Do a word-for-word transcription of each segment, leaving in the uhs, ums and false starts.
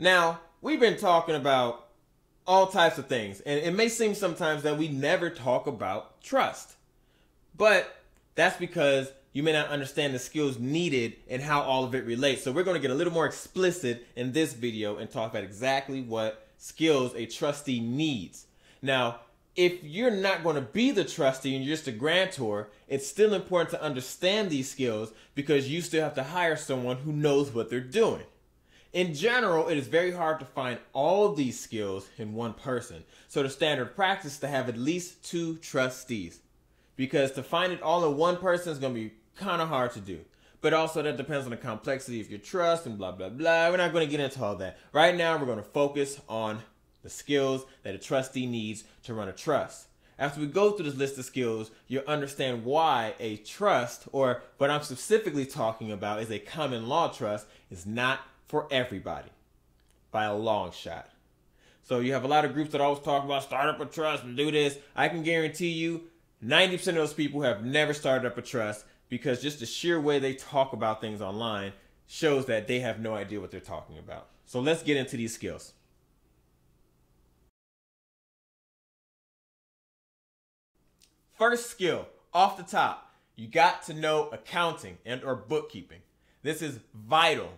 Now, we've been talking about all types of things, and it may seem sometimes that we never talk about trust, but that's because you may not understand the skills needed and how all of it relates. So we're going to get a little more explicit in this video and talk about exactly what skills a trustee needs. Now, if you're not going to be the trustee and you're just a grantor, it's still important to understand these skills because you still have to hire someone who knows what they're doing. In general, it is very hard to find all these skills in one person. So the standard practice is to have at least two trustees, because to find it all in one person is going to be kind of hard to do. But also that depends on the complexity of your trust and blah, blah, blah. We're not going to get into all that. Right now, we're going to focus on the skills that a trustee needs to run a trust. After we go through this list of skills, you'll understand why a trust, or what I'm specifically talking about is a common law trust, is not for everybody by a long shot. So you have a lot of groups that always talk about start up a trust and do this. I can guarantee you ninety percent of those people have never started up a trust, because just the sheer way they talk about things online shows that they have no idea what they're talking about. So let's get into these skills. First skill off the top, you got to know accounting and or bookkeeping. This is vital.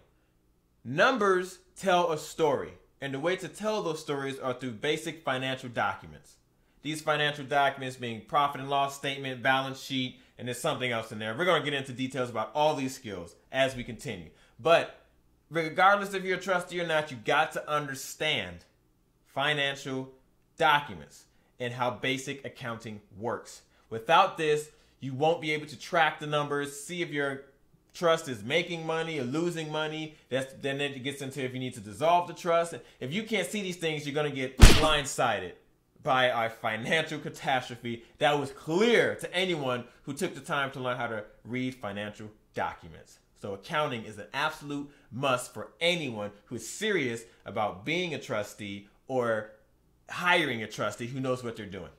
Numbers tell a story, and the way to tell those stories are through basic financial documents. These financial documents being profit and loss statement, balance sheet, and there's something else in there. We're going to get into details about all these skills as we continue. But regardless if you're a trustee or not, you got to understand financial documents and how basic accounting works. Without this, you won't be able to track the numbers, see if your trust is making money or losing money. That's, then it gets into if you need to dissolve the trust. If you can't see these things, you're going to get blindsided by a financial catastrophe that was clear to anyone who took the time to learn how to read financial documents. So accounting is an absolute must for anyone who is serious about being a trustee or hiring a trustee who knows what they're doing.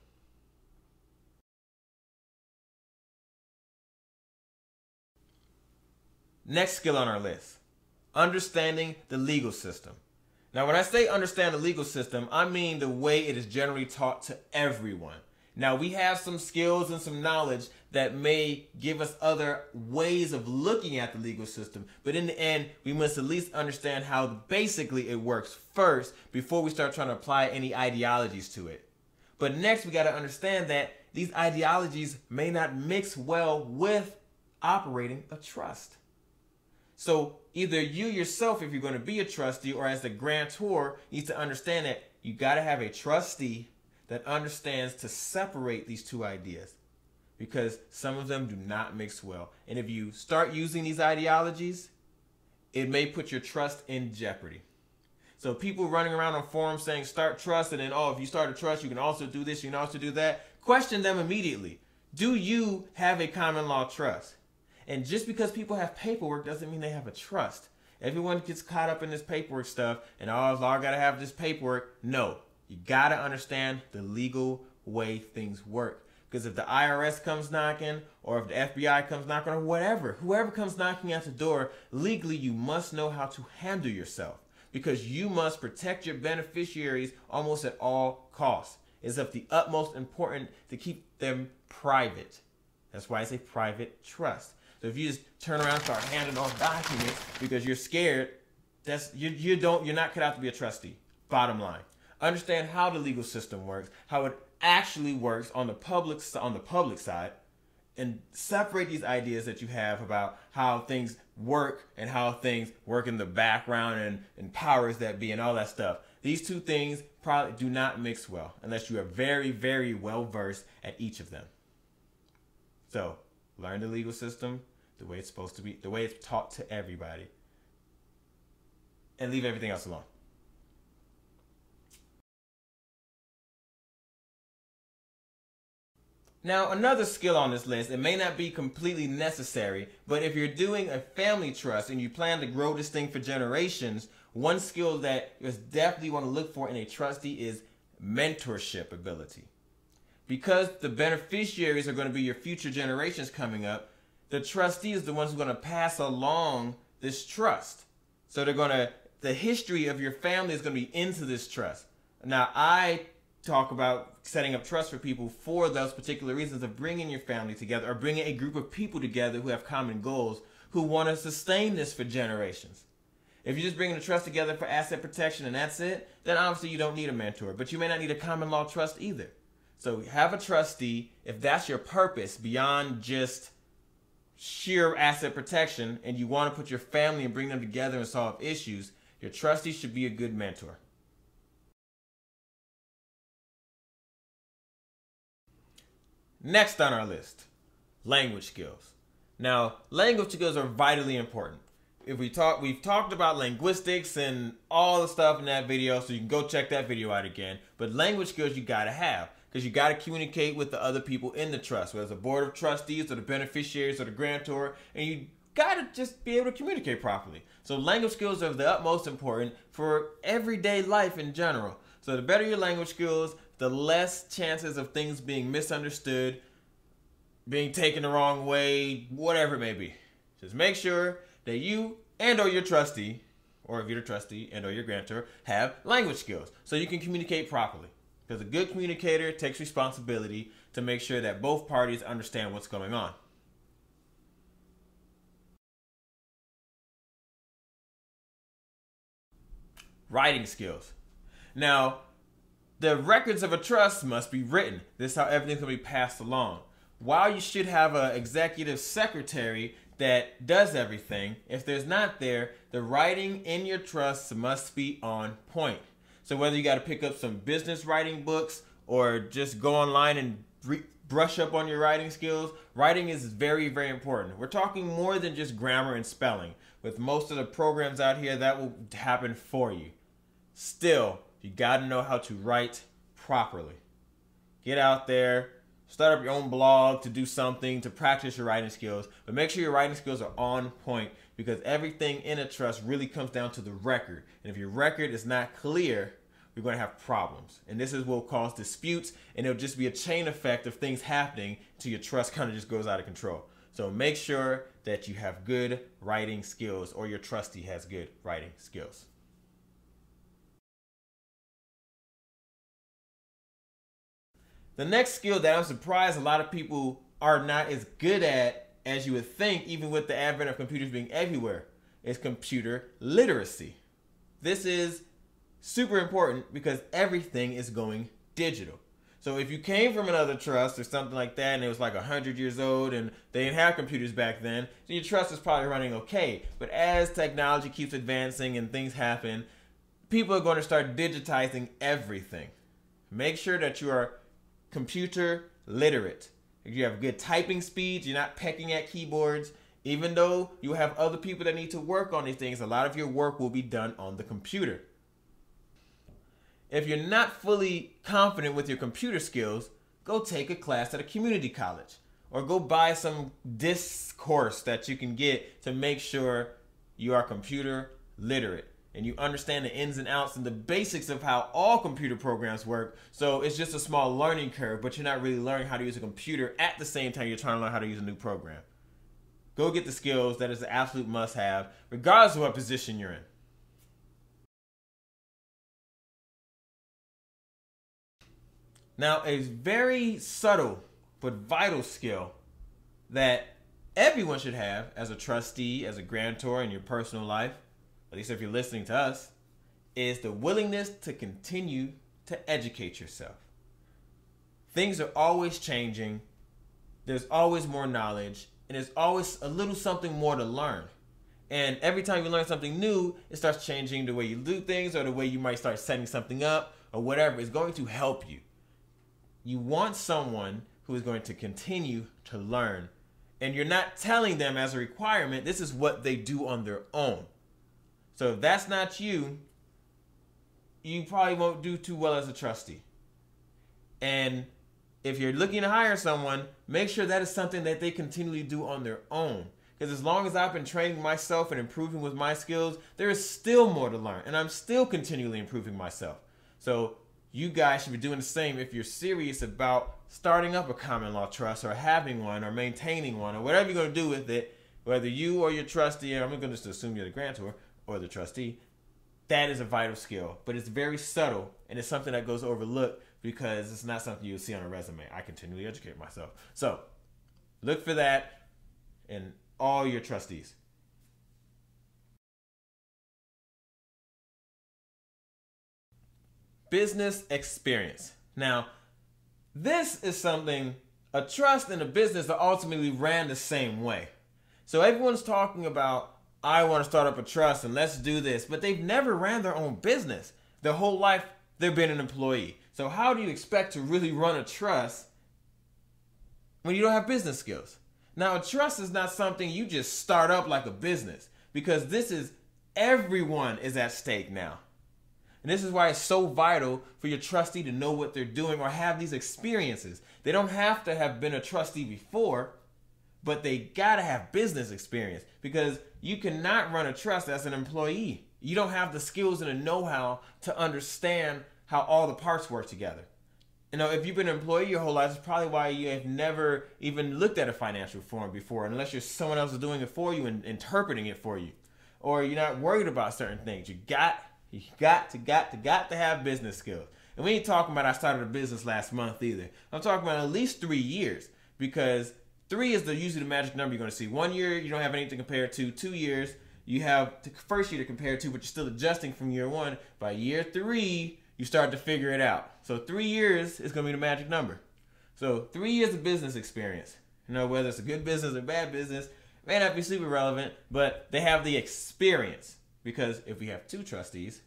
Next skill on our list, understanding the legal system. Now, when I say understand the legal system, I mean the way it is generally taught to everyone. Now, we have some skills and some knowledge that may give us other ways of looking at the legal system, but in the end, we must at least understand how basically it works first before we start trying to apply any ideologies to it. But next, we got to understand that these ideologies may not mix well with operating a trust. So either you yourself, if you're going to be a trustee, or as the grantor, needs to understand that you got to have a trustee that understands to separate these two ideas, because some of them do not mix well. And if you start using these ideologies, it may put your trust in jeopardy. So people running around on forums saying start trust, and then, oh, if you start a trust, you can also do this, you can also do that. Question them immediately. Do you have a common law trust? And just because people have paperwork doesn't mean they have a trust. Everyone gets caught up in this paperwork stuff and, oh, I gotta have this paperwork. No, you gotta understand the legal way things work. Because if the I R S comes knocking, or if the F B I comes knocking, or whatever, whoever comes knocking at the door, legally you must know how to handle yourself, because you must protect your beneficiaries almost at all costs. It's of the utmost importance to keep them private. That's why it's a private trust. So if you just turn around and start handing off documents because you're scared, that's, you, you don't, you're not cut out to be a trustee, bottom line. Understand how the legal system works, how it actually works on the public, on the public side, and separate these ideas that you have about how things work and how things work in the background and, and powers that be and all that stuff. These two things probably do not mix well unless you are very, very well versed at each of them. So learn the legal system the way it's supposed to be, the way it's taught to everybody, and leave everything else alone. Now, another skill on this list, it may not be completely necessary, but if you're doing a family trust and you plan to grow this thing for generations, one skill that you definitely want to look for in a trustee is mentorship ability. Because the beneficiaries are going to be your future generations coming up, the trustee is the ones who are going to pass along this trust. So they're going to the history of your family is going to be into this trust. Now, I talk about setting up trust for people for those particular reasons of bringing your family together or bringing a group of people together who have common goals, who want to sustain this for generations. If you're just bringing the trust together for asset protection and that's it, then obviously you don't need a mentor, but you may not need a common law trust either. So have a trustee if that's your purpose beyond just sheer asset protection and you want to put your family and bring them together and solve issues. Your trustee should be a good mentor. Next on our list, language skills. Now, language skills are vitally important. If we talk, we've talked about linguistics and all the stuff in that video, so you can go check that video out again. But language skills you gotta have, because you gotta communicate with the other people in the trust, whether it's a board of trustees or the beneficiaries or the grantor, and you gotta just be able to communicate properly. So language skills are of the utmost important for everyday life in general. So the better your language skills, the less chances of things being misunderstood, being taken the wrong way, whatever it may be. Just make sure that you and or your trustee, or if you're a trustee and or your grantor, have language skills so you can communicate properly. Because a good communicator takes responsibility to make sure that both parties understand what's going on. Writing skills. Now, the records of a trust must be written. This is how everything's going to be passed along. While you should have an executive secretary that does everything, if there's not there, the writing in your trust must be on point. So whether you got to pick up some business writing books or just go online and re brush up on your writing skills, writing is very, very important. We're talking more than just grammar and spelling. With most of the programs out here, that will happen for you. Still, you got to know how to write properly. Get out there. Start up your own blog to do something to practice your writing skills, but make sure your writing skills are on point because everything in a trust really comes down to the record. And if your record is not clear, you're going to have problems. And this is what will cause disputes, and it'll just be a chain effect of things happening until your trust kind of just goes out of control. So make sure that you have good writing skills or your trustee has good writing skills. The next skill that I'm surprised a lot of people are not as good at as you would think, even with the advent of computers being everywhere, is computer literacy. This is super important because everything is going digital. So if you came from another trust or something like that and it was like one hundred years old and they didn't have computers back then, so your trust is probably running okay. But as technology keeps advancing and things happen, people are going to start digitizing everything. Make sure that you are computer literate. You have good typing speeds, you're not pecking at keyboards. Even though you have other people that need to work on these things, a lot of your work will be done on the computer. If you're not fully confident with your computer skills, go take a class at a community college or go buy some disc course that you can get to make sure you are computer literate. And you understand the ins and outs and the basics of how all computer programs work. So it's just a small learning curve, but you're not really learning how to use a computer at the same time you're trying to learn how to use a new program. Go get the skills. That is an absolute must-have, regardless of what position you're in. Now, a very subtle but vital skill that everyone should have as a trustee, as a grantor in your personal life, at least if you're listening to us, is the willingness to continue to educate yourself. Things are always changing. There's always more knowledge, and there's always a little something more to learn. And every time you learn something new, it starts changing the way you do things or the way you might start setting something up or whatever is going to help you. You want someone who is going to continue to learn, and you're not telling them as a requirement, this is what they do on their own. So if that's not you, you probably won't do too well as a trustee. And if you're looking to hire someone, make sure that is something that they continually do on their own. Because as long as I've been training myself and improving with my skills, there is still more to learn. And I'm still continually improving myself. So you guys should be doing the same if you're serious about starting up a common law trust or having one or maintaining one or whatever you're going to do with it, whether you or your trustee, or I'm going to just assume you're the grantor, or the trustee, that is a vital skill, but it's very subtle and it's something that goes overlooked because it's not something you'll see on a resume. I continually educate myself. So look for that in all your trustees. Business experience. Now, this is something, a trust and a business are ultimately ran the same way. So everyone's talking about, I want to start up a trust and let's do this, but they've never ran their own business. Their whole life, they've been an employee. So how do you expect to really run a trust when you don't have business skills? Now, a trust is not something you just start up like a business, because this is, everyone is at stake now. And this is why it's so vital for your trustee to know what they're doing or have these experiences. They don't have to have been a trustee before, but they gotta have business experience, because you cannot run a trust as an employee. You don't have the skills and the know-how to understand how all the parts work together. You know, if you've been an employee your whole life, it's probably why you have never even looked at a financial form before, unless you're someone else is doing it for you and interpreting it for you, or you're not worried about certain things. You got You got to, got to, got to have business skills. And we ain't talking about I started a business last month either. I'm talking about at least three years because three is the, usually the magic number you're going to see. One year, you don't have anything to compare to. Two years, you have the first year to compare to, but you're still adjusting from year one. By year three, you start to figure it out. So three years is going to be the magic number. So three years of business experience. You know, whether it's a good business or bad business, it may not be super relevant, but they have the experience. Because if we have two trustees,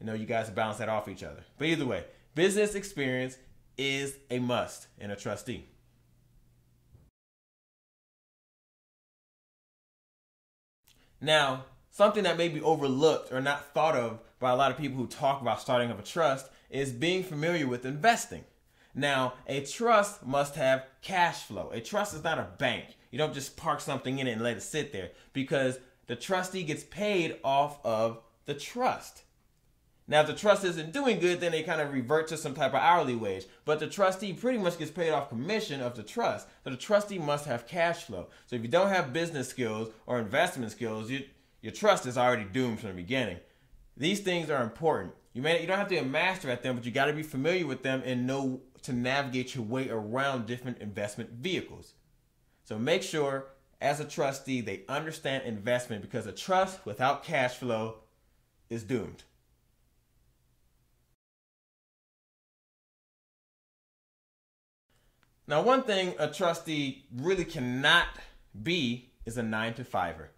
you know, you guys balance that off each other. But either way, business experience is a must in a trustee. Now, something that may be overlooked or not thought of by a lot of people who talk about starting up a trust is being familiar with investing. Now, a trust must have cash flow. A trust is not a bank. You don't just park something in it and let it sit there, because the trustee gets paid off of the trust. Now, if the trust isn't doing good, then they kind of revert to some type of hourly wage. But the trustee pretty much gets paid off commission of the trust. So the trustee must have cash flow. So if you don't have business skills or investment skills, you, your trust is already doomed from the beginning. These things are important. You, may, you don't have to be a master at them, but you got to be familiar with them and know to navigate your way around different investment vehicles. So make sure, as a trustee, they understand investment, because a trust without cash flow is doomed. Now, one thing a trustee really cannot be is a nine to fiver.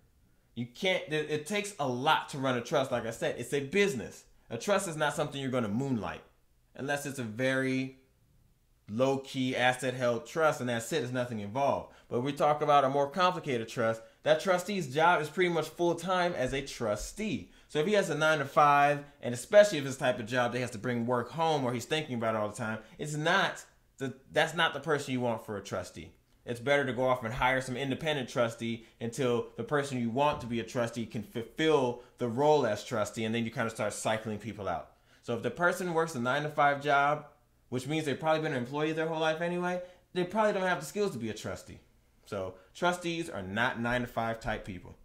You can't, it, it takes a lot to run a trust. Like I said, it's a business. A trust is not something you're going to moonlight unless it's a very low-key asset held trust, and that's it, there's nothing involved. But we talk about a more complicated trust, that trustee's job is pretty much full-time as a trustee. So if he has a nine to five, and especially if it's the type of job that he has to bring work home or he's thinking about it all the time, it's not the, that's not the person you want for a trustee. It's better to go off and hire some independent trustee until the person you want to be a trustee can fulfill the role as trustee, and then you kind of start cycling people out. So if the person works a nine to five job, which means they've probably been an employee their whole life anyway, they probably don't have the skills to be a trustee. So trustees are not nine to five type people.